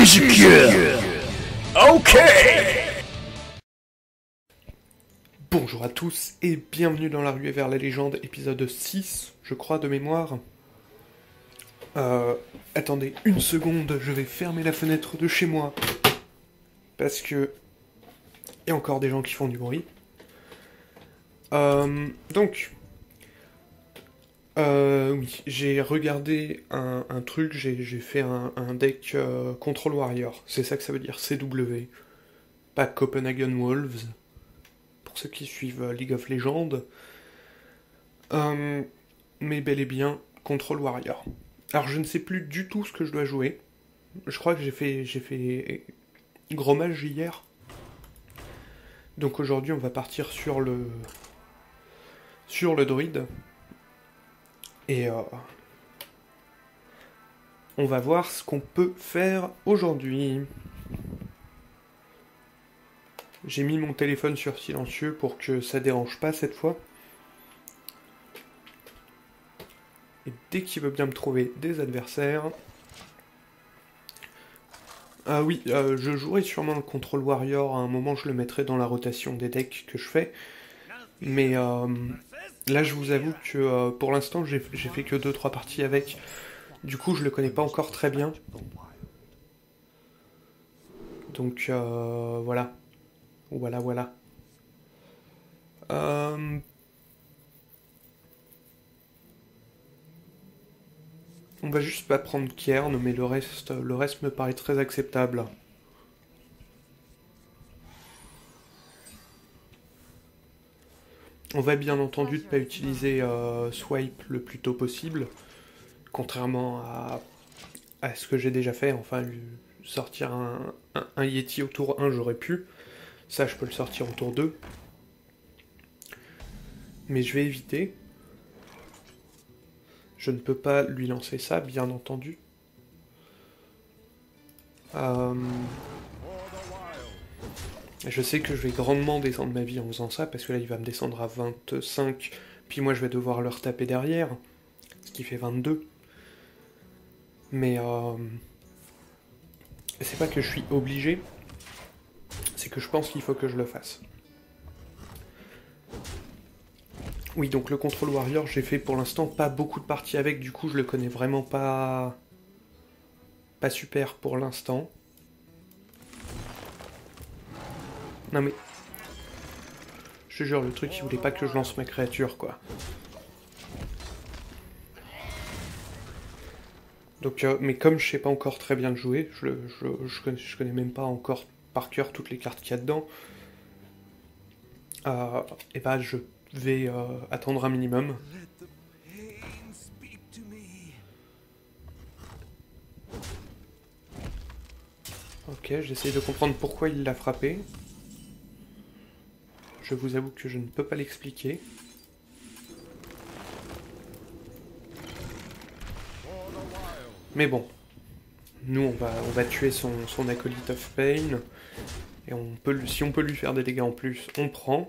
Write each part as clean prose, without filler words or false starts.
Ezekihell. Ok. Bonjour à tous et bienvenue dans La Ruée vers la Légende, épisode 6, je crois, de mémoire. Attendez une seconde, je vais fermer la fenêtre de chez moi. Parce que... il y a encore des gens qui font du bruit. Oui, j'ai regardé un truc, j'ai fait un deck Control Warrior, c'est ça que ça veut dire, CW, pas Copenhagen Wolves, pour ceux qui suivent League of Legends, mais bel et bien Control Warrior. Alors je ne sais plus du tout ce que je dois jouer, je crois que j'ai fait gros mage hier, donc aujourd'hui on va partir sur le druide. Et on va voir ce qu'on peut faire aujourd'hui. J'ai mis mon téléphone sur silencieux pour que ça dérange pas cette fois. Et dès qu'il veut bien me trouver des adversaires... Ah oui, je jouerai sûrement le Control Warrior, à un moment je le mettrai dans la rotation des decks que je fais. Mais... là, je vous avoue que pour l'instant, j'ai fait que 2-3 parties avec. Du coup, je le connais pas encore très bien. Donc, voilà. Voilà. On va juste pas prendre Cairne, mais le reste me paraît très acceptable. On va bien entendu ne pas utiliser Swipe le plus tôt possible, contrairement à ce que j'ai déjà fait. Enfin, sortir un Yeti au tour 1, j'aurais pu. Ça, je peux le sortir au tour 2. Mais je vais éviter. Je ne peux pas lui lancer ça, bien entendu. Je sais que je vais grandement descendre ma vie en faisant ça, parce que là il va me descendre à 25, puis moi je vais devoir leur taper derrière, ce qui fait 22. Mais c'est pas que je suis obligé, c'est que je pense qu'il faut que je le fasse. Oui, donc le Control Warrior, j'ai fait pour l'instant pas beaucoup de parties avec, du coup je le connais vraiment pas super pour l'instant. Non mais, je te jure, le truc, il voulait pas que je lance ma créature, quoi. Donc, mais comme je sais pas encore très bien le jouer, je connais même pas encore par cœur toutes les cartes qu'il y a dedans, et bah je vais attendre un minimum. Ok, j'essaye de comprendre pourquoi il l'a frappé. Je vous avoue que je ne peux pas l'expliquer. Mais bon, nous on va tuer son acolyte of pain. Et si on peut lui faire des dégâts en plus, on prend.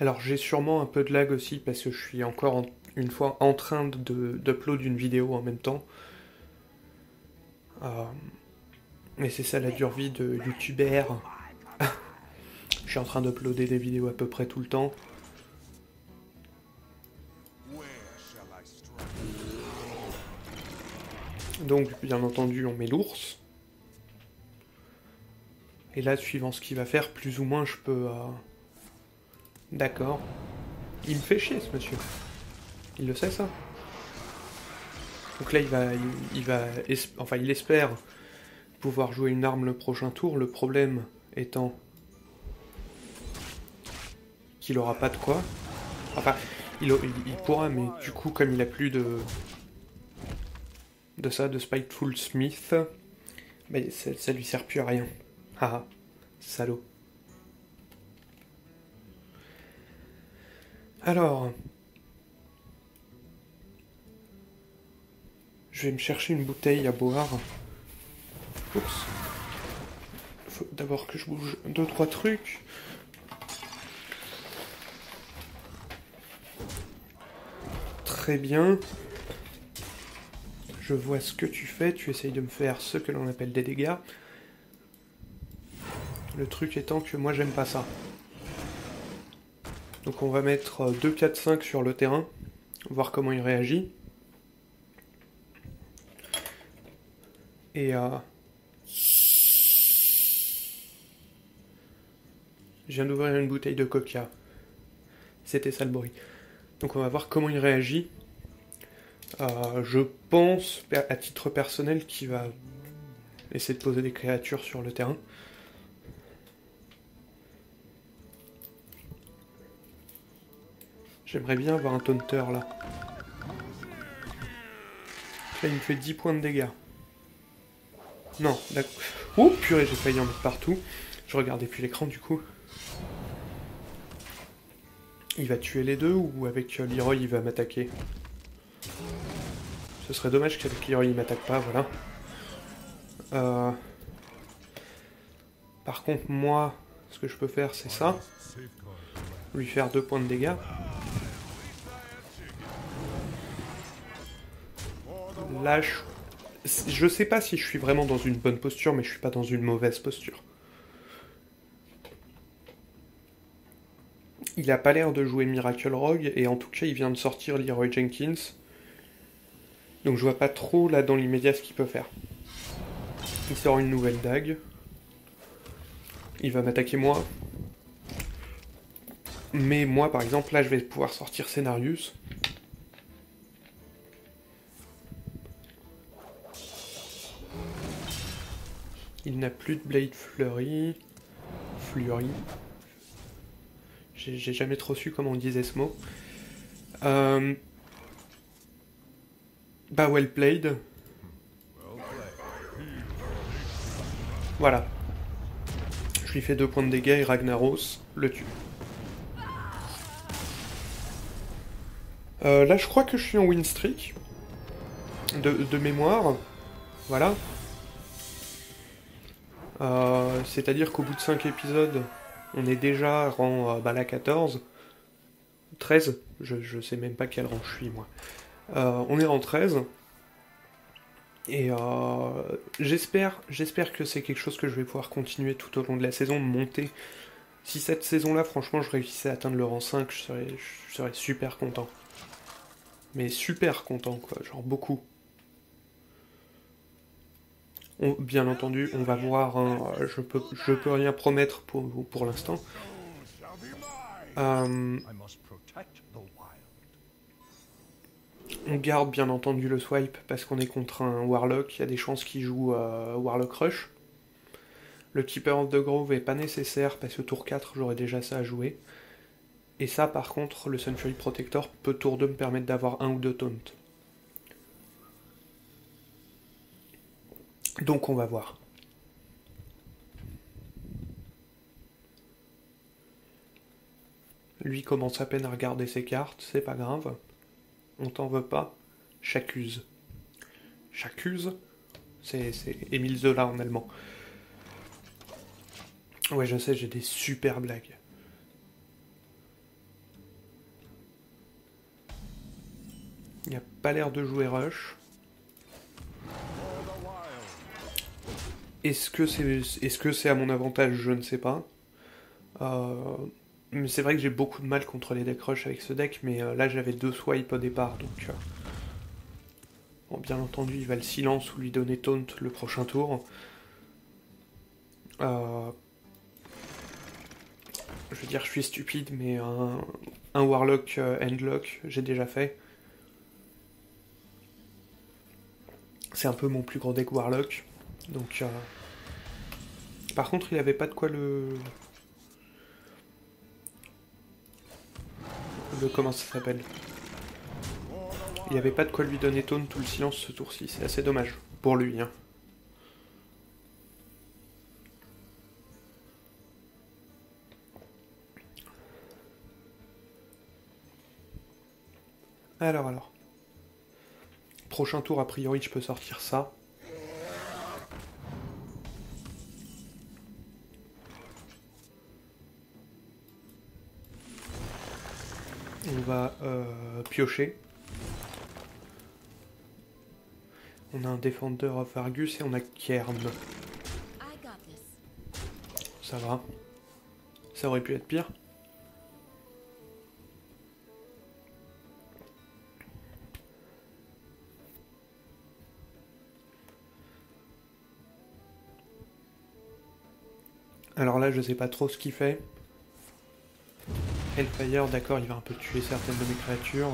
Alors j'ai sûrement un peu de lag aussi parce que je suis encore en train d'upload une vidéo en même temps. Mais c'est ça la dure vie de youtubeur. Je suis en train d'uploader des vidéos à peu près tout le temps. Donc bien entendu on met l'ours. Et là suivant ce qu'il va faire, plus ou moins je peux... D'accord. Il me fait chier ce monsieur. Il le sait ça. Donc là il espère... pouvoir jouer une arme le prochain tour, le problème étant qu'il aura pas de quoi. Enfin, il pourra, mais du coup, comme il a plus de Spiteful Smith, bah, ça lui sert plus à rien. Ah, salaud. Alors... je vais me chercher une bouteille à boire. Oups. Faut d'abord que je bouge 2-3 trucs. Très bien. je vois ce que tu fais, tu essayes de me faire ce que l'on appelle des dégâts. Le truc étant que moi j'aime pas ça. Donc on va mettre 2, 4, 5 sur le terrain, voir comment il réagit. Et je viens d'ouvrir une bouteille de coca. C'était ça le bruit. Donc on va voir comment il réagit. Je pense, à titre personnel, qu'il va essayer de poser des créatures sur le terrain. J'aimerais bien avoir un taunter là. Là, il me fait 10 points de dégâts. Non, d'accord. Oh purée, j'ai failli en mettre partout. Je regardais plus l'écran du coup. Il va tuer les deux ou avec Leroy il va m'attaquer? Ce serait dommage qu'avec Leroy il m'attaque pas, voilà. Par contre, moi, ce que je peux faire c'est ça. Lui faire 2 points de dégâts. Là, je sais pas si je suis vraiment dans une bonne posture, mais je suis pas dans une mauvaise posture. Il a pas l'air de jouer Miracle Rogue, et en tout cas, il vient de sortir Leroy Jenkins. Donc je vois pas trop, là, dans l'immédiat, ce qu'il peut faire. Il sort une nouvelle dague. Il va m'attaquer moi. Mais moi, par exemple, là, je vais pouvoir sortir Cenarius. Il n'a plus de Blade Flurry. J'ai jamais trop su comment on disait ce mot. Bah, well played. Voilà. Je lui fais 2 points de dégâts et Ragnaros le tue. Là, je crois que je suis en win streak. De mémoire. Voilà. C'est-à-dire qu'au bout de 5 épisodes, on est déjà rang la 14, 13, je sais même pas quel rang je suis moi. On est rang 13, et j'espère que c'est quelque chose que je vais pouvoir continuer tout au long de la saison, monter. Si cette saison-là, franchement, je réussissais à atteindre le rang 5, je serais super content. Mais super content, quoi, genre beaucoup. Bien entendu, on va voir, hein, je peux rien promettre pour l'instant. On garde bien entendu le swipe parce qu'on est contre un Warlock, il y a des chances qu'il joue Warlock Rush. Le Keeper of the Grove n'est pas nécessaire parce que tour 4 j'aurais déjà ça à jouer. Et ça par contre, le Sunfury Protector peut tour 2 me permettre d'avoir 1 ou 2 taunts. Donc on va voir. Lui commence à peine à regarder ses cartes, c'est pas grave. On t'en veut pas. J'accuse. J'accuse, c'est Emile Zola en allemand. Ouais, je sais, j'ai des super blagues. Il n'a pas l'air de jouer Rush. Est-ce que c'est à mon avantage? Je ne sais pas. Mais c'est vrai que j'ai beaucoup de mal contre les decks rush avec ce deck, mais là j'avais 2 swipes au départ, donc... Bon, bien entendu, il va le silence ou lui donner taunt le prochain tour. Je veux dire, je suis stupide, mais un Warlock Endlock, j'ai déjà fait. C'est un peu mon plus grand deck Warlock. Donc, par contre, il avait pas de quoi le comment ça s'appelle? Il avait pas de quoi lui donner taunt tout le silence ce tour-ci. C'est assez dommage pour lui, hein. Alors. Prochain tour, a priori, je peux sortir ça. On va piocher. On a un Defender of Argus et on a Cairne. Ça va. Ça aurait pu être pire. Alors là, je sais pas trop ce qu'il fait. Hellfire, d'accord, il va un peu tuer certaines de mes créatures.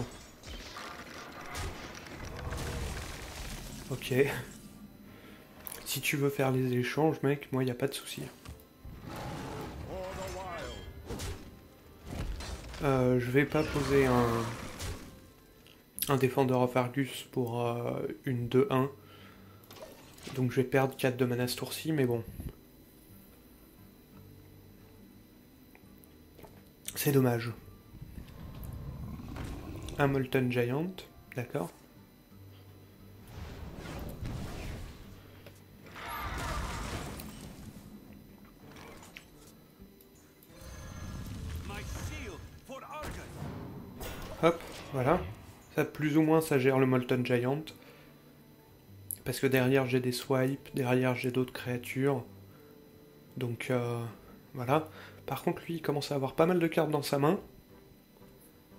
Ok. Si tu veux faire les échanges, mec, moi, il n'y a pas de souci. Je vais pas poser un Defender of Argus pour une 2-1. Donc je vais perdre 4 de mana ce tour-ci, mais bon. C'est dommage. Un Molten Giant, d'accord. Hop, voilà. Ça, plus ou moins, ça gère le Molten Giant. Parce que derrière, j'ai des swipes, derrière, j'ai d'autres créatures. Donc, voilà. Par contre, lui, il commence à avoir pas mal de cartes dans sa main.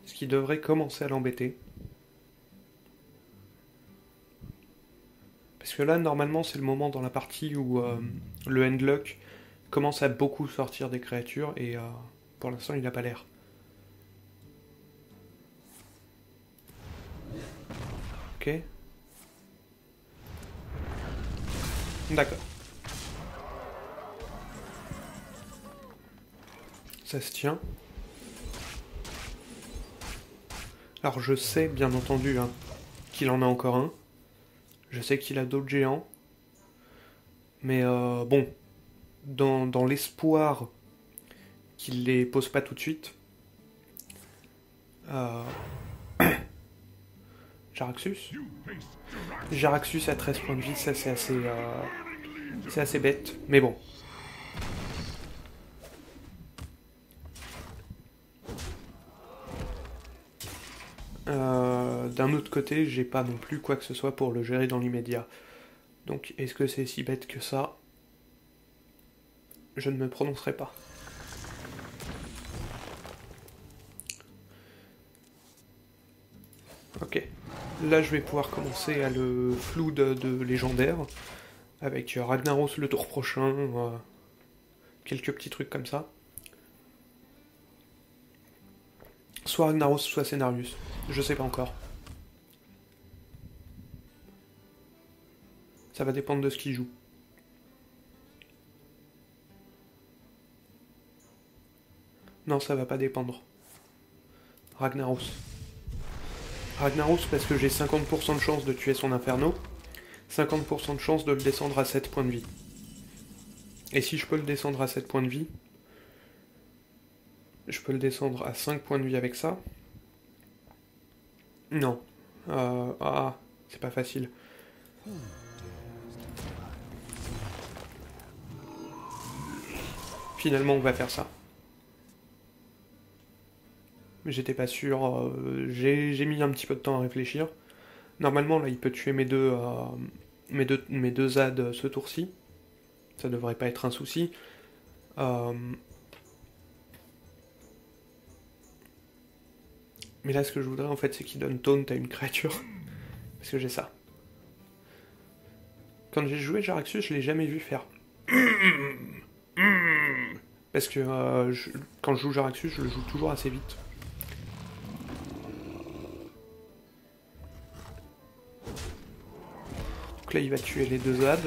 Ce qui devrait commencer à l'embêter. Parce que là, normalement, c'est le moment dans la partie où le Handlock commence à beaucoup sortir des créatures. Et pour l'instant, il n'a pas l'air. Ok. D'accord. Ça se tient. Alors je sais, bien entendu, hein, qu'il en a encore un. Je sais qu'il a d'autres géants. Mais bon, dans l'espoir qu'il les pose pas tout de suite. Jaraxxus. Jaraxxus à 13 points de vie, ça c'est assez bête, mais bon. D'un autre côté, j'ai pas non plus quoi que ce soit pour le gérer dans l'immédiat. Donc, est-ce que c'est si bête que ça? Je ne me prononcerai pas. Ok. Là, je vais pouvoir commencer à le flou de légendaire, avec Ragnaros le tour prochain, quelques petits trucs comme ça. Soit Ragnaros, soit Cenarius, je sais pas encore. Ça va dépendre de ce qu'il joue. Non, ça va pas dépendre. Ragnaros. Ragnaros, parce que j'ai 50% de chance de tuer son inferno, 50% de chance de le descendre à 7 points de vie. Et si je peux le descendre à 7 points de vie, je peux le descendre à 5 points de vie avec ça. Non. Ah, c'est pas facile. Finalement, on va faire ça. J'étais pas sûr, j'ai mis un petit peu de temps à réfléchir. Normalement là il peut tuer mes deux ZAD ce tour-ci. Ça devrait pas être un souci. Mais là ce que je voudrais en fait c'est qu'il donne taunt à une créature. Parce que j'ai ça. Quand j'ai joué Jaraxxus, je l'ai jamais vu faire. Parce que quand je joue Jaraxxus, je le joue toujours assez vite. Donc là il va tuer les deux ZAD.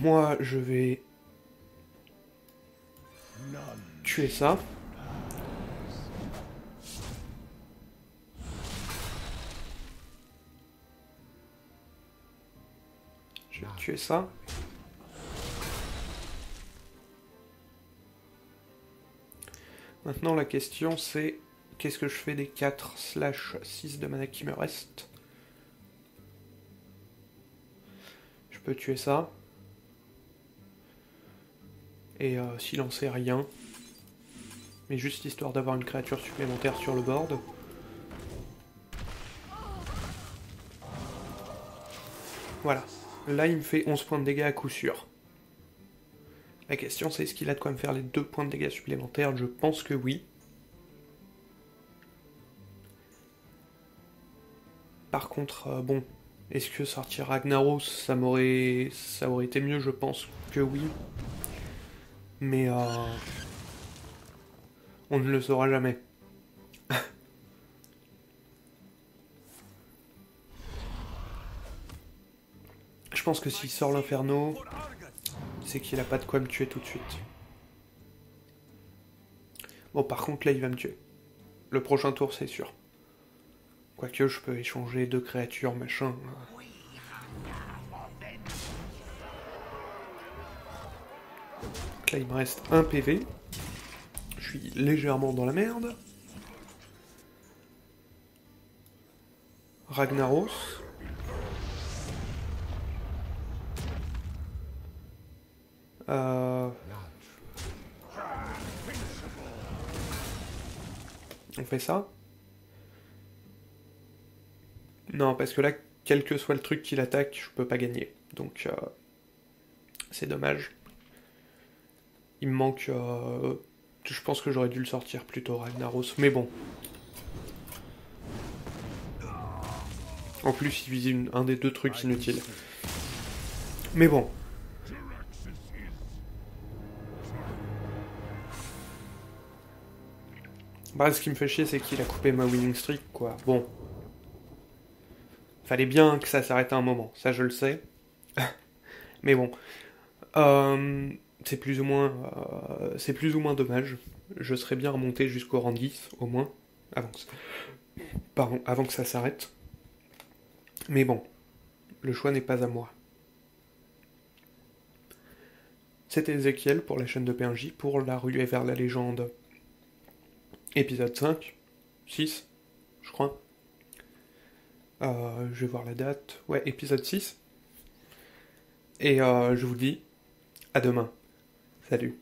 Moi je vais tuer ça. Je vais tuer ça. Maintenant la question c'est qu'est-ce que je fais des 4/6 de mana qui me restent? Je peux tuer ça. Et silencer rien. mais juste histoire d'avoir une créature supplémentaire sur le board. Voilà, là il me fait 11 points de dégâts à coup sûr. La question c'est est-ce qu'il a de quoi me faire les 2 points de dégâts supplémentaires? Je pense que oui. Par contre, bon, est-ce que sortir Ragnaros, ça aurait été mieux? Je pense que oui. Mais on ne le saura jamais. Je pense que s'il sort l'inferno, c'est qu'il n'a pas de quoi me tuer tout de suite. Bon, par contre, là, il va me tuer. Le prochain tour, c'est sûr. Quoique, je peux échanger 2 créatures, machin. Donc là, il me reste 1 PV. Je suis légèrement dans la merde. Ragnaros. On fait ça? Non, parce que là, quel que soit le truc qu'il attaque, je peux pas gagner. Donc, c'est dommage. Il me manque... je pense que j'aurais dû le sortir plutôt, Ragnaros. Mais bon. En plus, il vise un des 2 trucs inutiles. Mais bon. Bah, ce qui me fait chier, c'est qu'il a coupé ma winning streak, quoi. Bon. Fallait bien que ça s'arrête à un moment, ça je le sais. Mais bon. C'est plus ou moins dommage. Je serais bien remonté jusqu'au rang 10, au moins. Avant que ça s'arrête. Mais bon. Le choix n'est pas à moi. C'était Ezekihell pour la chaîne de PNJ, pour La Ruée vers la Légende. Épisode 5, 6, je crois. Je vais voir la date. Ouais, épisode 6. Et je vous dis à demain. Salut.